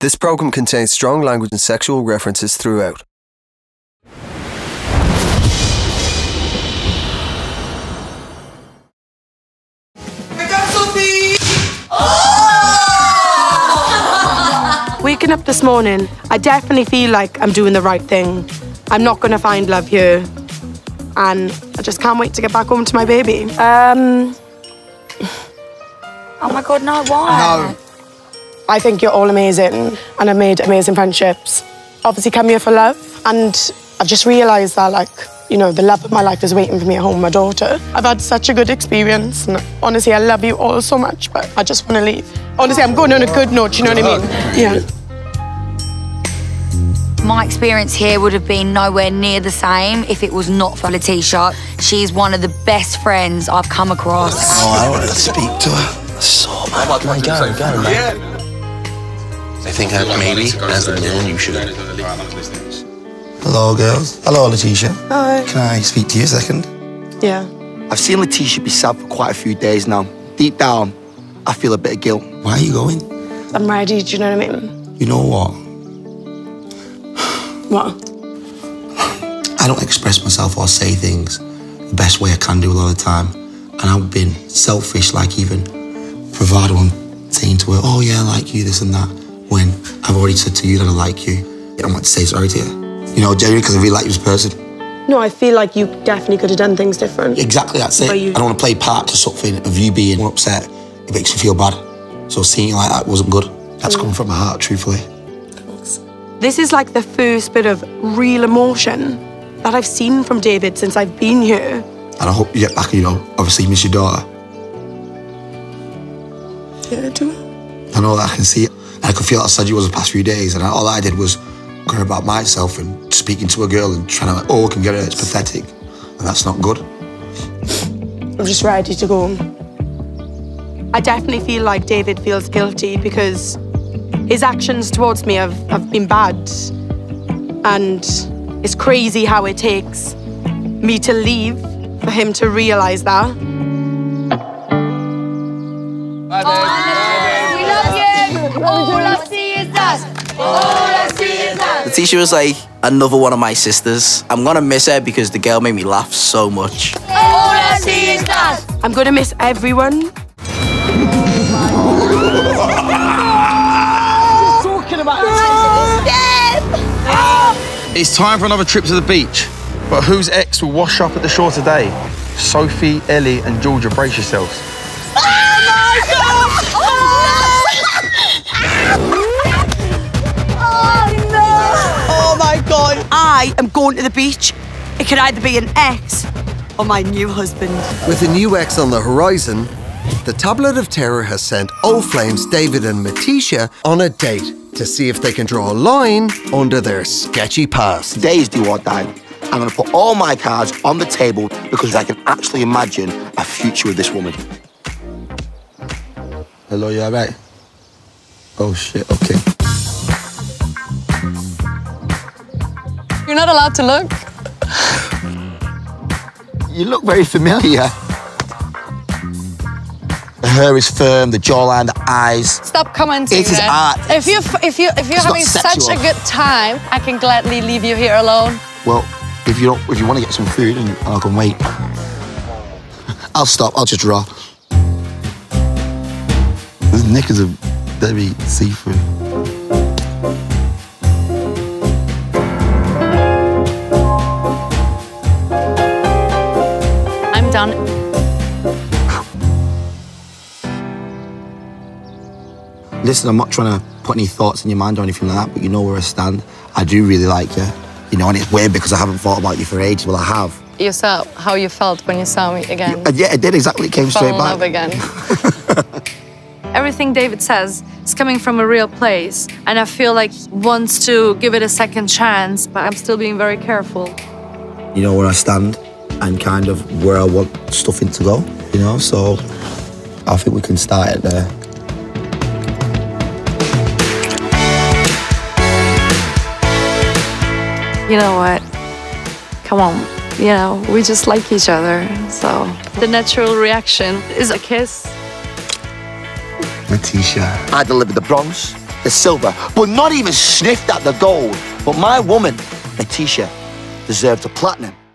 This program contains strong language and sexual references throughout. Waking up this morning, I definitely feel like I'm doing the right thing. I'm not going to find love here. And I just can't wait to get back home to my baby. Oh my God, no, why? No. I think you're all amazing and I've made amazing friendships. Obviously come here for love and I've just realised that, like, you know, the love of my life is waiting for me at home with my daughter. I've had such a good experience and honestly, I love you all so much, but I just want to leave. Honestly, I'm going on a good note, you know what I mean? Yeah. My experience here would have been nowhere near the same if it was not for Lateysha. She's one of the best friends I've come across. Oh, I want to speak to her so much. Can I go, man? I think maybe as the man you should. Hello, girls. Hello, Lateysha. Hi. Can I speak to you a second? Yeah. I've seen Lateysha be sad for quite a few days now. Deep down, I feel a bit of guilt. Why are you going? I'm ready, do you know what I mean? You know what? What? I don't express myself or say things the best way I can do a lot of the time. And I've been selfish, like even bravado on saying to her, oh yeah, I like you, this and that. When I've already said to you that I like you, I don't want to say sorry to you. You know, genuinely, because I really like you as a person. No, I feel like you definitely could have done things different. Exactly, that's it. I don't want to play part to something of you being upset. It makes me feel bad. So seeing you like that wasn't good. That's coming from my heart, truthfully. Thanks. This is like the first bit of real emotion that I've seen from David since I've been here. And I hope you get back, you know, obviously you miss your daughter. Yeah, I do. I know that I can see it. I could feel outside you was the past few days, and all I did was worry about myself and speaking to a girl and trying to, like, oh, I can get her, it's pathetic. And that's not good. I'm just ready to go. I definitely feel like David feels guilty because his actions towards me have been bad. And it's crazy how it takes me to leave for him to realise that. Bye, Dave. All I see is us. All I see is us. Lateysha was like another one of my sisters. I'm gonna miss her because the girl made me laugh so much. All I see is us. I'm gonna miss everyone. Oh, just talking about this. It's time for another trip to the beach. But whose ex will wash up at the shore today? Sophie, Ellie, and Georgia, brace yourselves. I am going to the beach. It could either be an ex or my new husband. With a new ex on the horizon, the Tablet of Terror has sent Old Flames David and Matesha on a date to see if they can draw a line under their sketchy past. Today's do or die. I'm going to put all my cards on the table because I can actually imagine a future with this woman. Hello, you all right? Oh, shit, okay. You're not allowed to look. You look very familiar. The hair is firm, the jawline, the eyes. Stop commenting. It is art. If you're having such a good time, I can gladly leave you here alone. Well, if you want to get some food, and I can wait. I'll stop. I'll just draw. This Nick is a very seafood. Done. Listen, I'm not trying to put any thoughts in your mind or anything like that, but you know where I stand. I do really like you, you know, and it's weird because I haven't thought about you for ages. Well, I have. Yourself, how you felt when you saw me again. Yeah, it did, exactly. It came straight back. Fall in love again. Everything David says is coming from a real place, and I feel like he wants to give it a second chance, but I'm still being very careful. You know where I stand. And kind of where I want stuff in to go, you know, so I think we can start it there. You know what? Come on, you know, we just like each other, so. The natural reaction is a kiss. Lateysha. I delivered the bronze, the silver, but not even sniffed at the gold. But my woman, Lateysha, deserved the platinum.